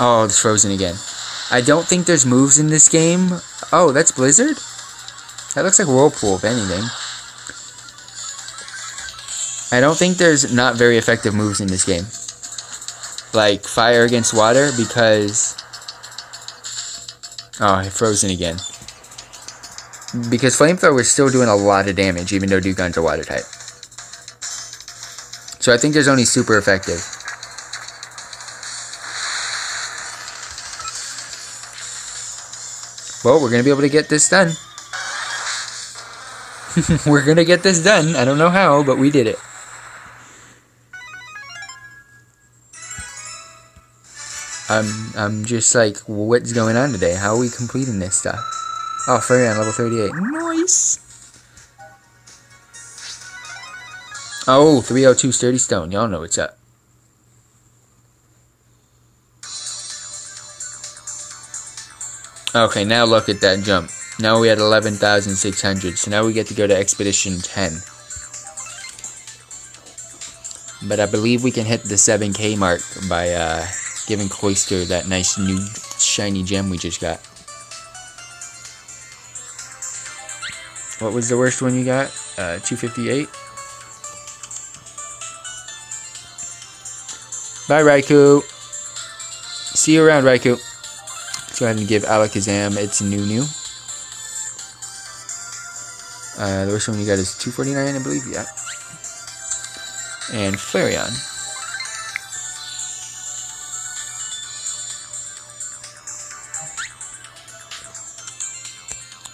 Oh, it's frozen again. I don't think there's moves in this game. Oh, that's Blizzard? That looks like Whirlpool, if anything. I don't think there's not very effective moves in this game. Like fire against water because... Oh, it's frozen again. Because Flamethrower is still doing a lot of damage, even though Dewgun's a water type. So I think there's only super effective. Well, we're going to be able to get this done. We're going to get this done. I don't know how, but we did it. I'm just like, what's going on today? How are we completing this stuff? Oh, Furry on level 38. Nice! Oh, 302 Sturdy Stone. Y'all know what's up. Okay, now look at that jump. Now we had 11,600, so now we get to go to Expedition 10. But I believe we can hit the 7K mark by, giving Cloyster that nice new shiny gem we just got. What was the worst one you got? 258? Bye, Raikou. See you around, Raikou. Let's go ahead and give Alakazam its new. The worst one you got is 249, I believe, yeah. And Flareon.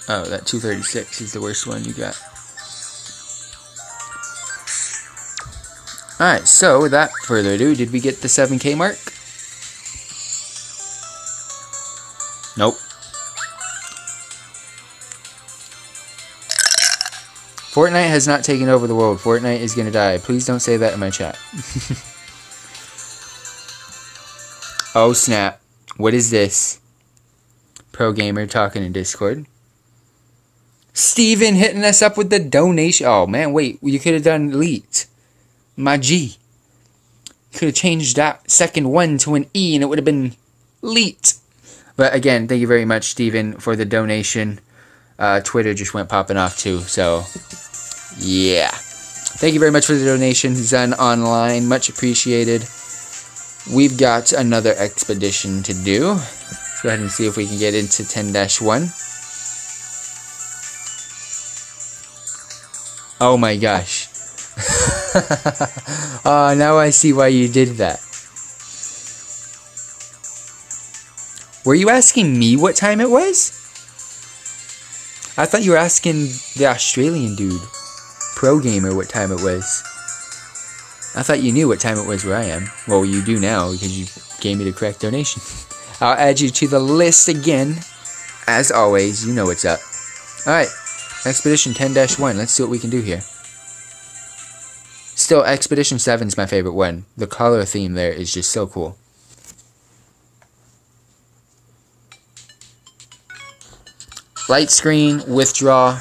Oh, that 236 is the worst one you got. Alright, so without further ado, did we get the 7K mark? Nope. Fortnite has not taken over the world. Fortnite is gonna die. Please don't say that in my chat. Oh, snap. What is this? Pro gamer talking in Discord. Steven hitting us up with the donation. Oh, man, wait. You could have done elite. My G. Could have changed that second one to an E, and it would have been elite. But, again, thank you very much, Steven, for the donation. Twitter just went popping off, too. So, yeah. Thank you very much for the donation, Zen Online. Much appreciated. We've got another expedition to do. Let's go ahead and see if we can get into 10-1. Oh my gosh. Now I see why you did that. Were you asking me what time it was? I thought you were asking the Australian dude, pro gamer, what time it was. I thought you knew what time it was where I am. Well, you do now because you gave me the correct donation. I'll add you to the list again. As always, you know what's up. Alright. Expedition 10-1. Let's see what we can do here. Still, Expedition 7 is my favorite one. The color theme there is just so cool. Light screen, withdraw.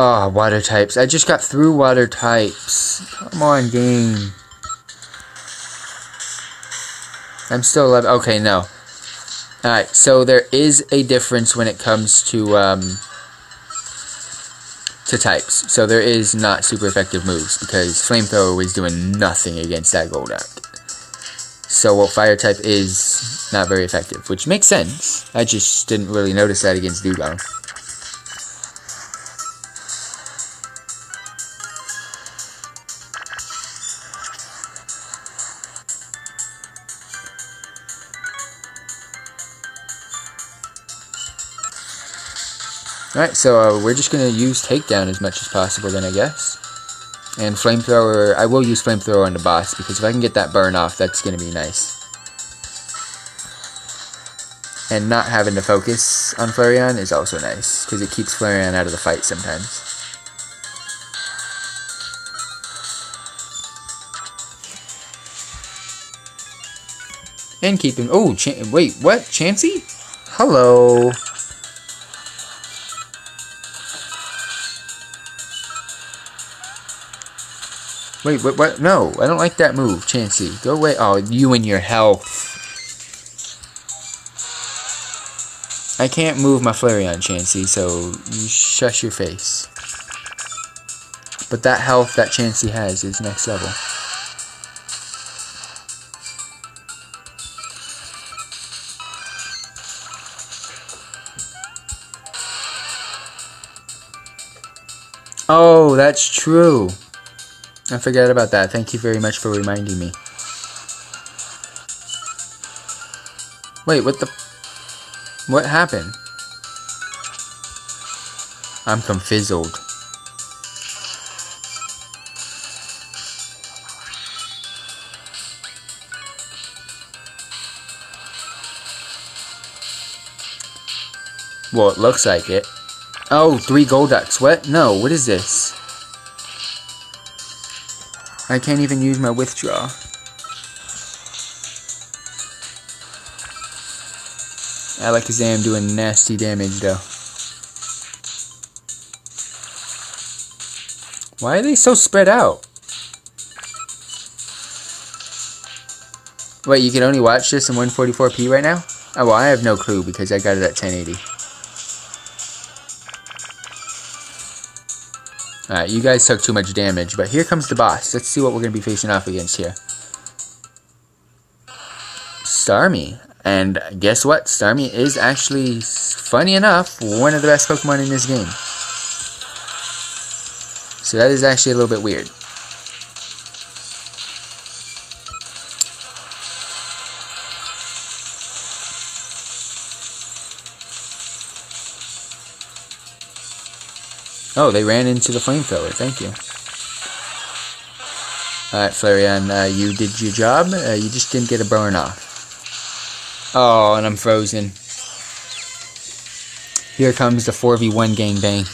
Ah, water types. I just got through water types. Come on, game. I'm still loving... Okay, no. Alright, so there is a difference when it comes to types. So there is not super effective moves because Flamethrower is doing nothing against that Golduck. So well, Fire type is not very effective, which makes sense. I just didn't really notice that against Dewgong. Alright, so we're just going to use takedown as much as possible then, I guess. And flamethrower, I will use flamethrower on the boss, because if I can get that burn off, that's going to be nice. And not having to focus on Flareon is also nice, because it keeps Flareon out of the fight sometimes. And keep him, oh, wait, what? Chansey? Hello. Wait, what? No, I don't like that move, Chansey. Go away. Oh, you and your health. I can't move my Flareon, Chansey, so you shush your face. But that health that Chansey has is next level. Oh, that's true. I forgot about that. Thank you very much for reminding me. Wait, what the... What happened? I'm confizzled. Well, it looks like it. Oh, 3 Golducks. What? No, what is this? I can't even use my withdraw. Alakazam doing nasty damage, though. Why are they so spread out? Wait, you can only watch this in 144p right now? Oh, well, I have no clue because I got it at 1080. Alright, you guys took too much damage, but here comes the boss. Let's see what we're going to be facing off against here. Starmie. And guess what? Starmie is actually, funny enough, one of the best Pokemon in this game. So that is actually a little bit weird. Oh, they ran into the flamethrower. Thank you. Alright, Flareon, you did your job. You just didn't get a burn off. Oh, and I'm frozen. Here comes the 4v1 gangbang.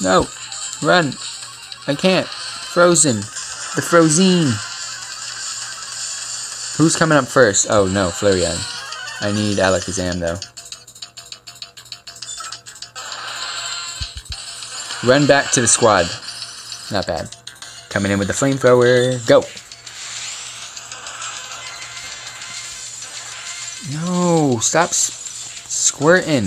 No. Run. I can't. Frozen. The Frozine. Who's coming up first? Oh, no. Flareon. I need Alakazam, though. Run back to the squad. Not bad. Coming in with the flamethrower. Go! No, stop squirting.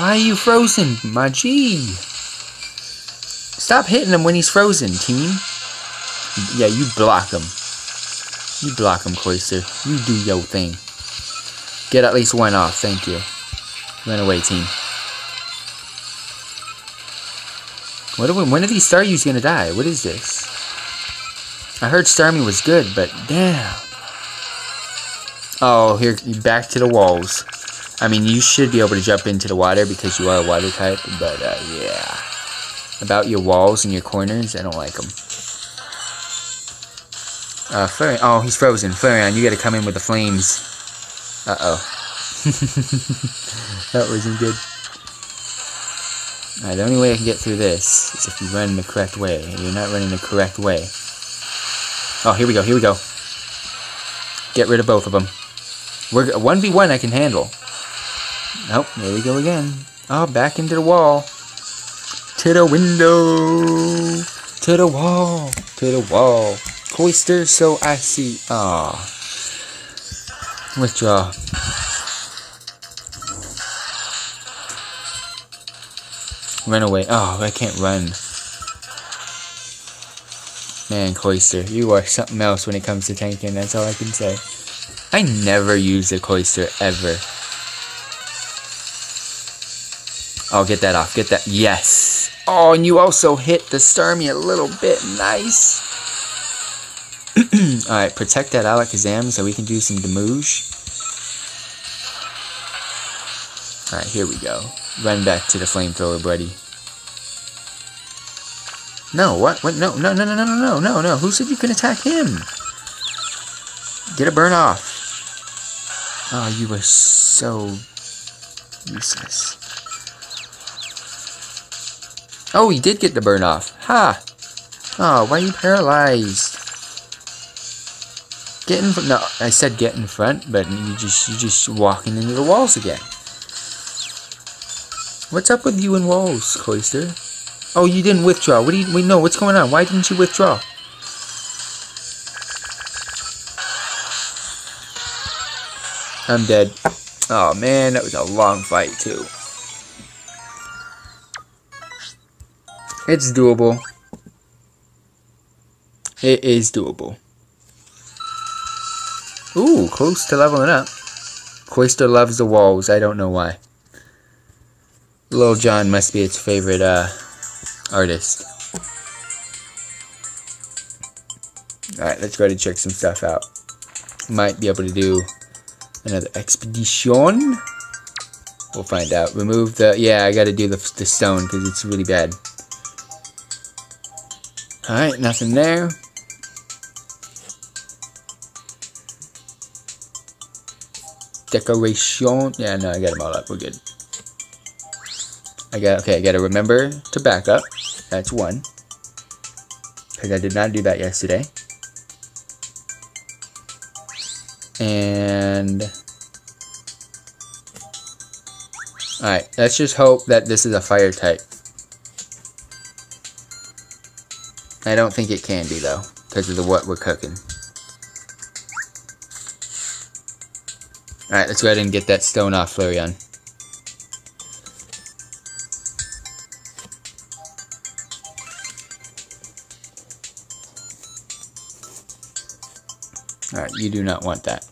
Why are you frozen, my G? Stop hitting him when he's frozen, team. Yeah, you block him. You block him, Cloyster. You do your thing. Get at least one off, thank you. Run away, team. When are these Staryu's gonna die? What is this? I heard Starmie was good, but damn. Oh, here, back to the walls. I mean, you should be able to jump into the water because you are a water type, but yeah. About your walls and your corners, I don't like them. Flareon. Oh, he's frozen. Flareon, you gotta come in with the flames. Uh-oh. That wasn't good. Alright, the only way I can get through this is if you run the correct way. You're not running the correct way. Oh, here we go, here we go. Get rid of both of them. 1v1 I can handle. Nope, there we go again. Oh, back into the wall. To the window, to the wall, to the wall. Cloyster, so I see. Ah, withdraw. Run away. Oh, I can't run. Man, Cloyster, you are something else when it comes to tanking. That's all I can say. I never use a Cloyster ever. Oh, get that off. Get that. Yes. Oh, and you also hit the Sturmie a little bit. Nice. Alright, protect that Alakazam so we can do some damage. Alright, here we go. Run back to the flamethrower, buddy. No, what? What? No, no, no, no, no, no, no, no. Who said you can attack him? Get a burn off. Oh, you are so useless. Oh, he did get the burn off. Ha! Oh, why are you paralyzed? Get in front. No, I said get in front, but you just walking into the walls again. What's up with you and walls, Cloyster? Oh, you didn't withdraw. What do you? No, what's going on? Why didn't you withdraw? I'm dead. Oh man, that was a long fight too. It's doable. It is doable. Ooh, close to leveling up. Cloyster loves the walls. I don't know why. Lil Jon must be its favorite artist. Alright, let's go ahead and check some stuff out. Might be able to do another expedition. We'll find out. Remove the... Yeah, I gotta do the stone because it's really bad. Alright, nothing there. Decoration. Yeah, no, I got them all up. We're good. Okay, I gotta remember to back up. That's one. Because I did not do that yesterday. And... Alright, let's just hope that this is a fire type. I don't think it can be though, because of what we're cooking. Alright, let's go ahead and get that stone off Flareon. Alright, you do not want that.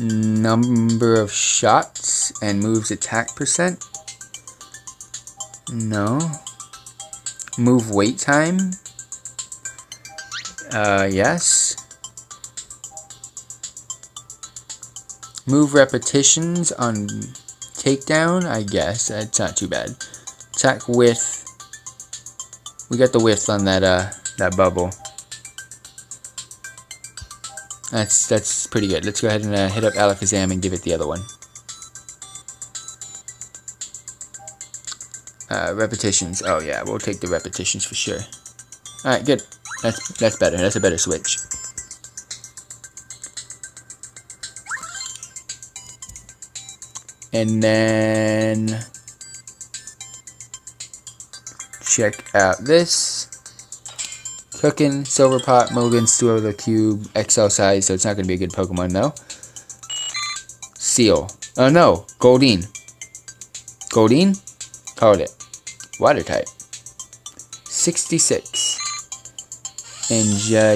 Number of shots and moves attack percent? No. Move wait time? Yes. Move repetitions on takedown? I guess. It's not too bad. Attack width. We got the width on that, that bubble. That's pretty good. Let's go ahead and hit up Alakazam and give it the other one. Repetitions. Oh yeah, we'll take the repetitions for sure. Alright, good. That's better. That's a better switch. And then... Check out this. Cookin, Silver Pot, Mogan, Stew the Cube, XL size, so it's not going to be a good Pokemon though. Seal. Oh no, Goldeen. Goldeen? Called it. Water type. 66. And,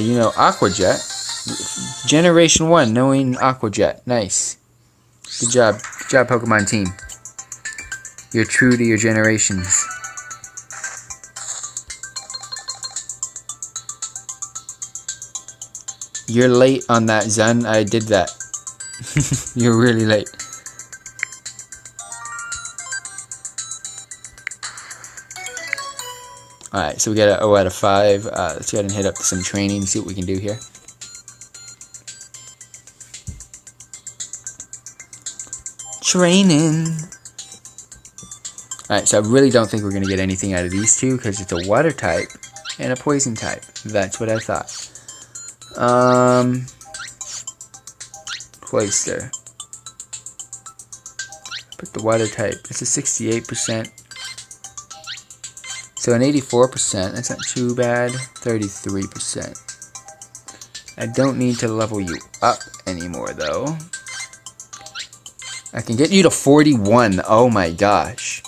you know, Aqua Jet. Generation 1, knowing Aqua Jet. Nice. Good job. Good job, Pokemon team. You're true to your generations. You're late on that, Zen. I did that. You're really late. Alright, so we got an 0 out of 5. Let's go ahead and hit up some training, see what we can do here. Training! Alright, so I really don't think we're going to get anything out of these two, because it's a water type and a poison type. That's what I thought. Cloyster. Put the water type. It's a 68%. So an 84%. That's not too bad. 33%. I don't need to level you up anymore, though. I can get you to 41. Oh my gosh.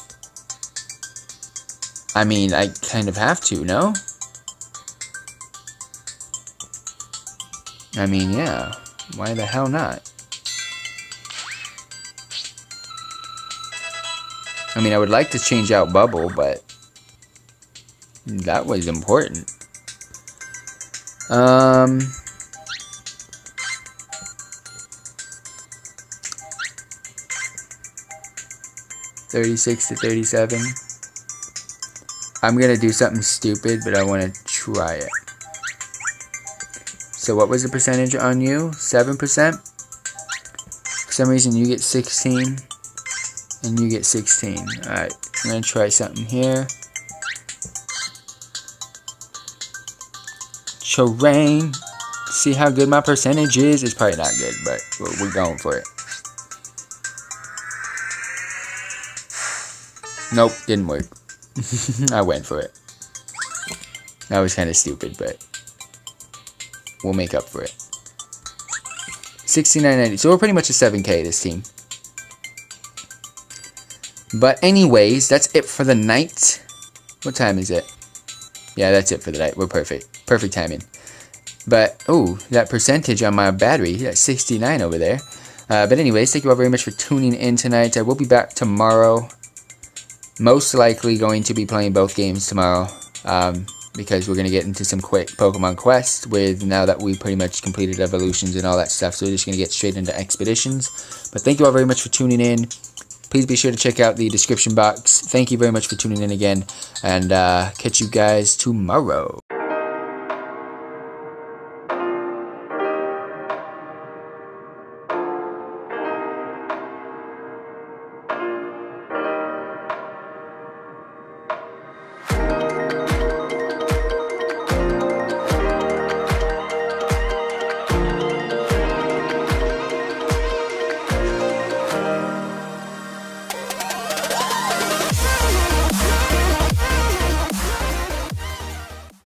I mean, I kind of have to, no? I mean, yeah, why the hell not? I mean, I would like to change out Bubble, but that was important. Um, 36 to 37. I'm gonna do something stupid, but I wanna try it. So what was the percentage on you? 7%? For some reason you get 16 and you get 16. Alright, I'm gonna try something here. Terrain. See how good my percentage is? It's probably not good, but we're going for it. Nope, didn't work. I went for it. That was kind of stupid, but we'll make up for it. 69.90. So we're pretty much a 7K this team. But anyways, that's it for the night. What time is it? Yeah, that's it for the night. We're perfect. Perfect timing. But, oh, that percentage on my battery. That's 69 over there. But anyways, thank you all very much for tuning in tonight. I will be back tomorrow. Most likely going to be playing both games tomorrow, because we're going to get into some quick Pokemon Quest with, now that we pretty much completed evolutions and all that stuff, so we're just going to get straight into expeditions. But thank you all very much for tuning in. Please be sure to check out the description box. Thank you very much for tuning in again, and catch you guys tomorrow.